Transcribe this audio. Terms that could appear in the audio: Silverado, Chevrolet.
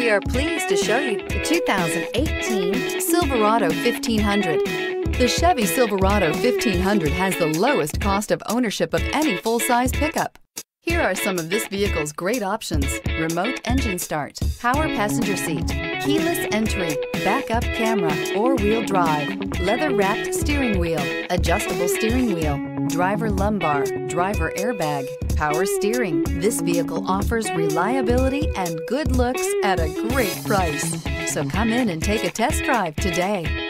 We are pleased to show you the 2018 Silverado 1500. The Chevy Silverado 1500 has the lowest cost of ownership of any full-size pickup. Here are some of this vehicle's great options: remote engine start, power passenger seat, keyless entry, backup camera, four-wheel drive, leather-wrapped steering wheel, adjustable steering wheel, driver lumbar, driver airbag, power steering. This vehicle offers reliability and good looks at a great price. So come in and take a test drive today.